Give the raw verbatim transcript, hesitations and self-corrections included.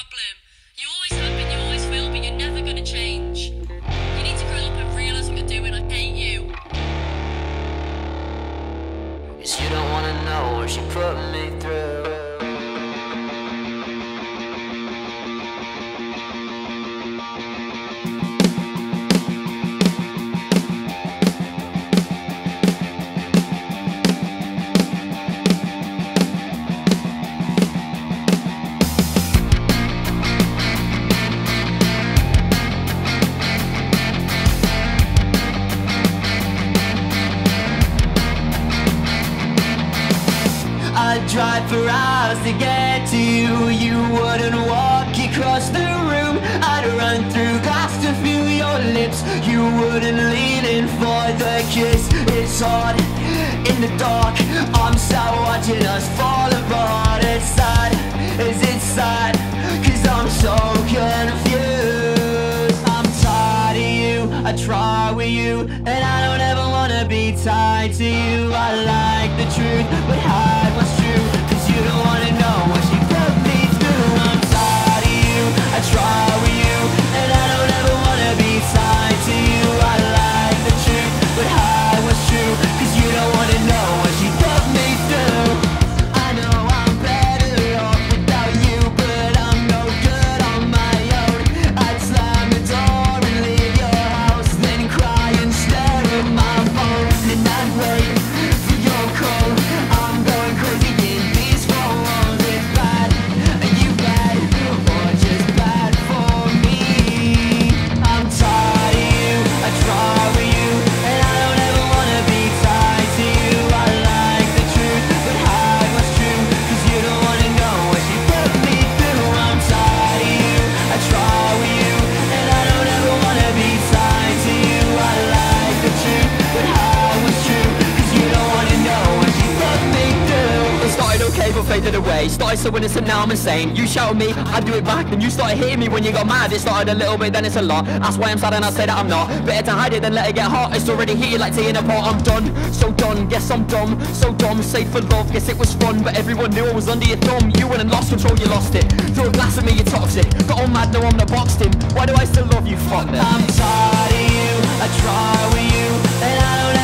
problem. You always have been, you always will, but you're never gonna change. You need to grow up and realise what you're doing. I hate you. Cause you don't wanna know what she put me through. Drive for hours to get to you. You wouldn't walk across the room. I'd run through glass to feel your lips. You wouldn't lean in for the kiss. It's hard in the dark. I'm sad watching us fall apart. It's sad, is it sad? Cause I'm so confused. I'm tired of you, I try with you, and I don't ever wanna be tied to you. I like the truth, but hide what's true. You don't wanna know what she put me through. I'm tired of you, I try with you, and I don't ever wanna be tied to you. I like the truth, but hide what's true. Cause you don't wanna know what she put me through. I know I'm better off without you, but I'm no good on my own. I'd slam the door and leave your house, then cry and stare at my phone. And I'd wait for your call. I'm going crazy in these. Faded away, started so innocent, now I'm insane. You shout at me, I do it back, then you started hitting me when you got mad. It started a little bit, then it's a lot. That's why I'm sad and I say that I'm not. Better to hide it than let it get hot. It's already heated like tea in a pot. I'm done, so done, guess I'm dumb. So dumb, safe for love, guess it was fun. But everyone knew I was under your thumb. You went and lost control, you lost it. Threw a glass at me, you're toxic. Got all mad, now I'm not boxed in. Why do I still love you, fuck them? I'm tired of you, I try with you, and I don't